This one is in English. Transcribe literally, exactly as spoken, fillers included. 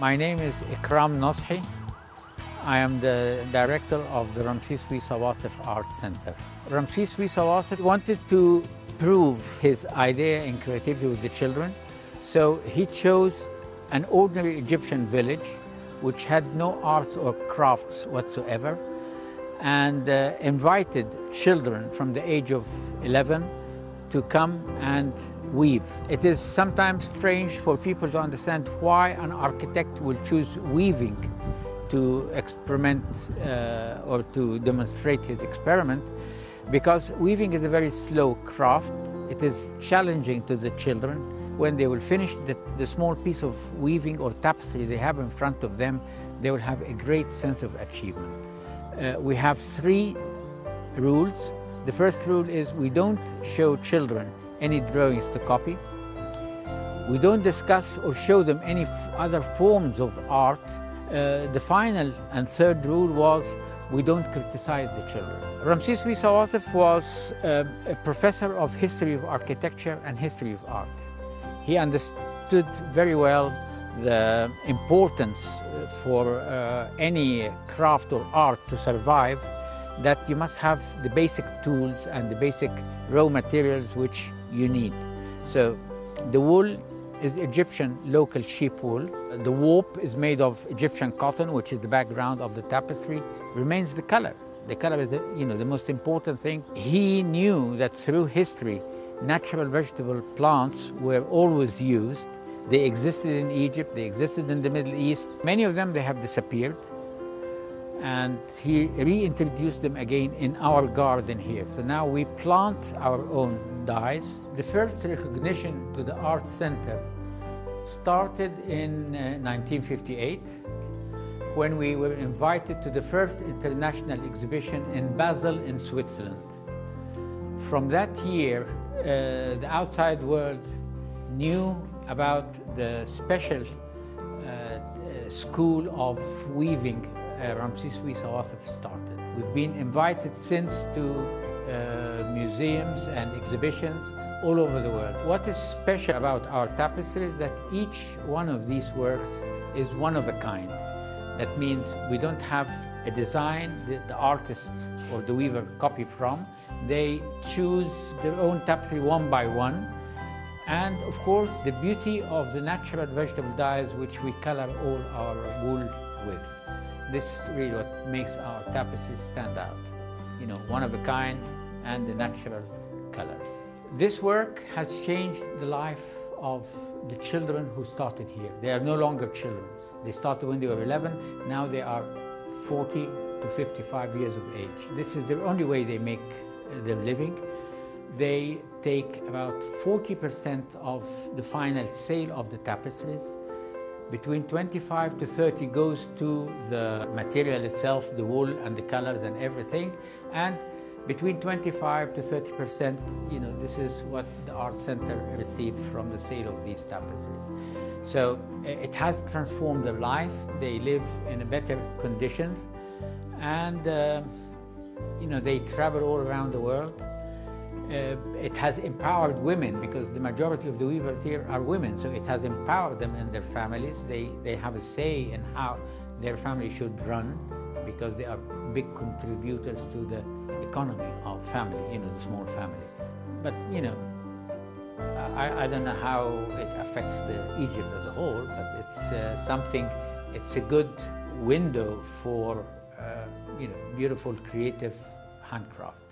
My name is Ikram Noshi. I am the director of the Ramses Wissa Wassef Art Center. Ramses Wissa Wassef wanted to prove his idea in creativity with the children, so he chose an ordinary Egyptian village which had no arts or crafts whatsoever, and uh, invited children from the age of eleven to come and weave. It is sometimes strange for people to understand why an architect will choose weaving to experiment uh, or to demonstrate his experiment, because weaving is a very slow craft. It is challenging to the children. When they will finish the, the small piece of weaving or tapestry they have in front of them, they will have a great sense of achievement. Uh, we have three rules. The first rule is we don't show children any drawings to copy. We don't discuss or show them any other forms of art. Uh, the final and third rule was we don't criticize the children. Ramses Wissa Wassef was uh, a professor of history of architecture and history of art. He understood very well the importance for uh, any craft or art to survive, that you must have the basic tools and the basic raw materials which you need. So the wool is Egyptian local sheep wool. The warp is made of Egyptian cotton, which is the background of the tapestry. Remains the color. The color is the, you know, the most important thing. He knew that through history, natural vegetable plants were always used. They existed in Egypt, they existed in the Middle East. Many of them, they have disappeared, and he reintroduced them again in our garden here. So now we plant our own dyes. The first recognition to the Art Center started in nineteen fifty-eight, when we were invited to the first international exhibition in Basel in Switzerland. From that year, Uh, the outside world knew about the special uh, school of weaving uh, Ramses Wissa Wassef started. We've been invited since to uh, museums and exhibitions all over the world. What is special about our tapestry is that each one of these works is one of a kind. That means we don't have a design that the artist or the weaver copy from. They choose their own tapestry one by one. And of course, the beauty of the natural vegetable dyes which we color all our wool with. This is really what makes our tapestry stand out. You know, one of a kind and the natural colors. This work has changed the life of the children who started here. They are no longer children. They started when they were eleven, now they are forty to fifty-five years of age. This is the only way they make their living. They take about forty percent of the final sale of the tapestries. Between twenty-five to thirty goes to the material itself, the wool and the colors and everything. And between twenty-five to thirty percent, you know, this is what the Art Center receives from the sale of these tapestries. So it has transformed their life. They live in better conditions, and uh, you know, they travel all around the world. Uh, it has empowered women, because the majority of the weavers here are women, so it has empowered them and their families. They, they have a say in how their family should run, because they are big contributors to the economy of family, you know, the small family. But, you know, I, I don't know how it affects the Egypt as a whole, but it's uh, something, it's a good window for, uh, you know, beautiful, creative handcraft.